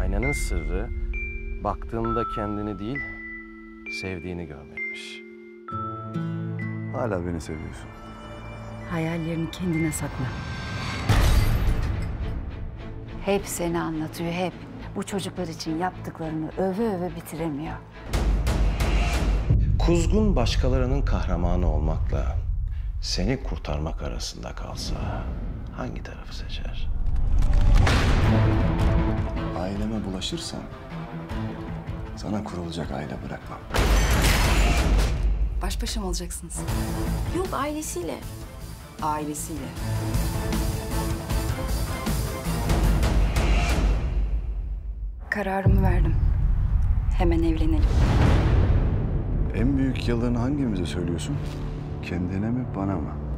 Aynanın sırrı baktığında kendini değil, sevdiğini görmekmiş. Hala beni seviyorsun. Hayallerini kendine sakla. Hep seni anlatıyor, hep. Bu çocuklar için yaptıklarını öve öve bitiremiyor. Kuzgun başkalarının kahramanı olmakla seni kurtarmak arasında kalsa hangi tarafı seçer? Aileme bulaşırsan sana kurulacak aile bırakmam. Baş başa mı olacaksınız? Yok, ailesiyle. Ailesiyle. Kararımı verdim. Hemen evlenelim. En büyük yalanı hangimize söylüyorsun? Kendine mi, bana mı?